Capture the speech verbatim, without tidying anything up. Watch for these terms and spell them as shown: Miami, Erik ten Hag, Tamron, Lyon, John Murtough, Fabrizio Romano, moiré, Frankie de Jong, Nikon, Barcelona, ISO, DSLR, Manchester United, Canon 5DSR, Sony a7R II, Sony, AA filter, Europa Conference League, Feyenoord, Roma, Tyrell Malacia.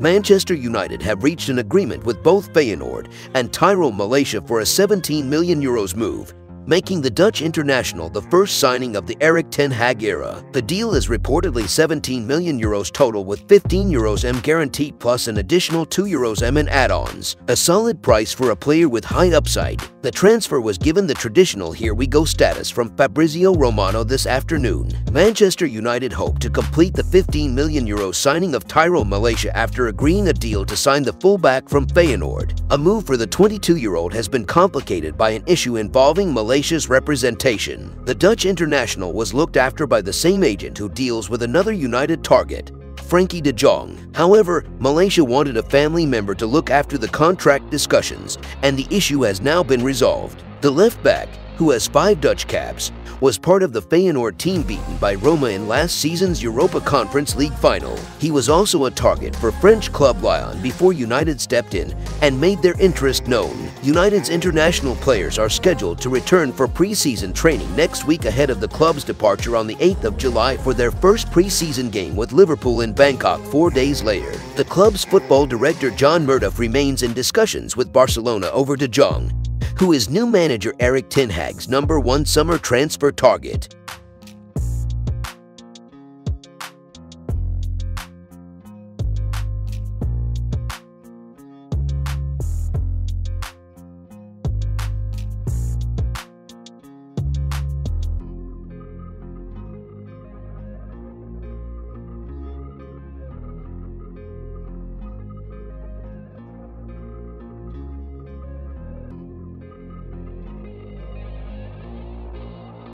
Manchester United have reached an agreement with both Feyenoord and Tyrell Malacia for a seventeen million euros move, making the Dutch international the first signing of the Erik ten Hag era. The deal is reportedly seventeen million euros total, with fifteen euros M guaranteed plus an additional two euros M in add-ons. A solid price for a player with high upside. The transfer was given the traditional "here we go" status from Fabrizio Romano this afternoon. Manchester United hope to complete the fifteen million euro signing of Tyrell Malacia after agreeing a deal to sign the fullback from Feyenoord. A move for the twenty-two-year-old has been complicated by an issue involving Malacia representation. The Dutch international was looked after by the same agent who deals with another United target, Frankie de Jong. However, Malacia wanted a family member to look after the contract discussions, and the issue has now been resolved. The left-back, who has five Dutch caps, was part of the Feyenoord team beaten by Roma in last season's Europa Conference League final. He was also a target for French club Lyon before United stepped in and made their interest known. United's international players are scheduled to return for pre-season training next week ahead of the club's departure on the eighth of July for their first pre-season game with Liverpool in Bangkok four days later. The club's football director John Murtough remains in discussions with Barcelona over De Jong, who is new manager Erik ten Hag's number one summer transfer target.